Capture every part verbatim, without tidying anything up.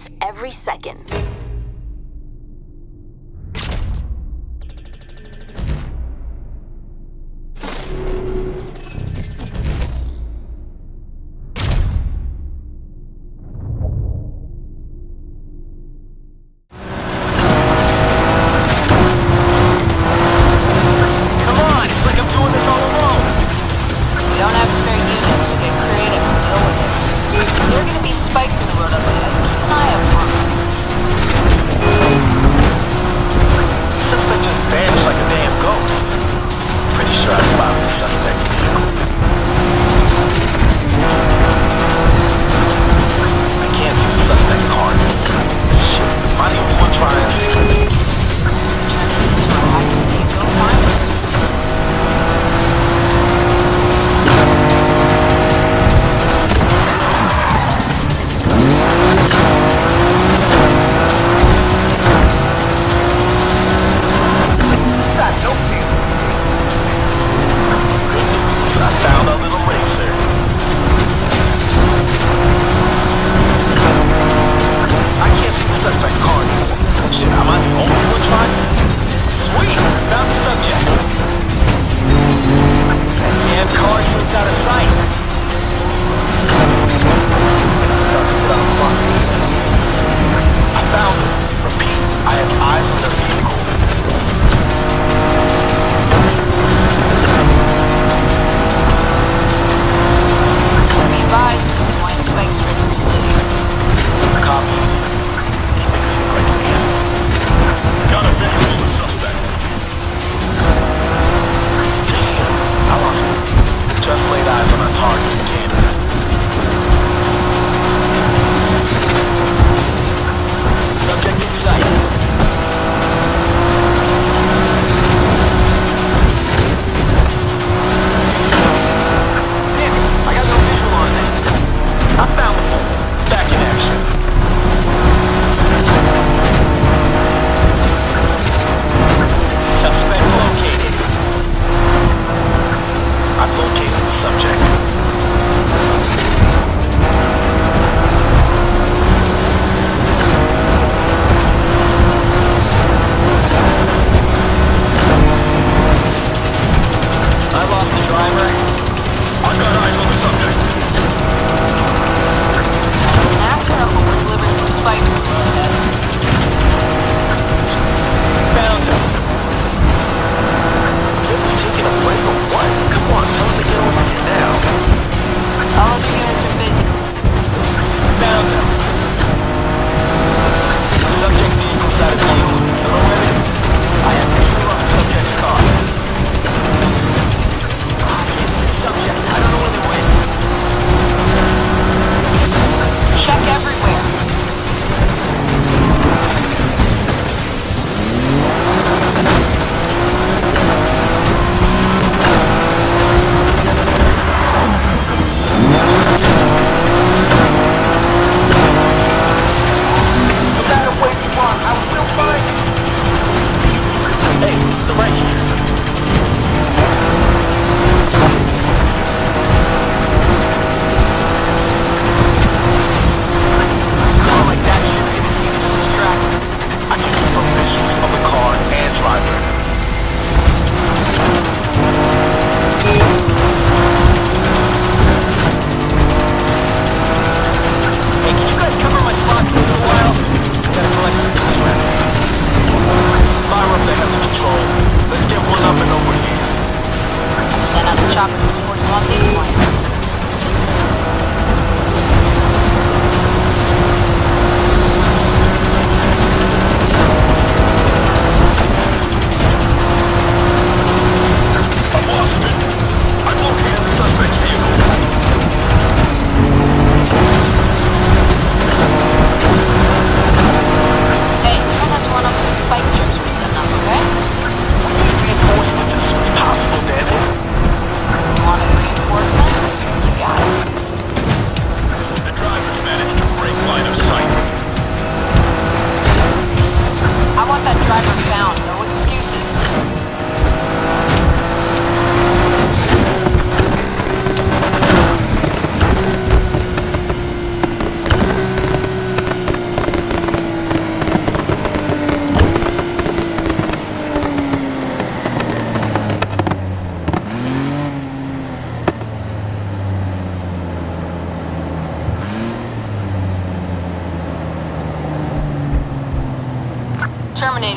minutes every second. Spikes in the road up ahead. Keep an eye out for them.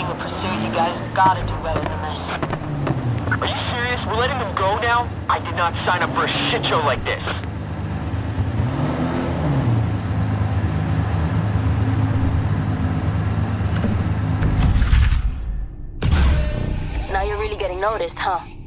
leading the pursuit. You guys gotta do better than this. Are you serious? We're letting them go now? I did not sign up for a shit show like this. Now you're really getting noticed, huh?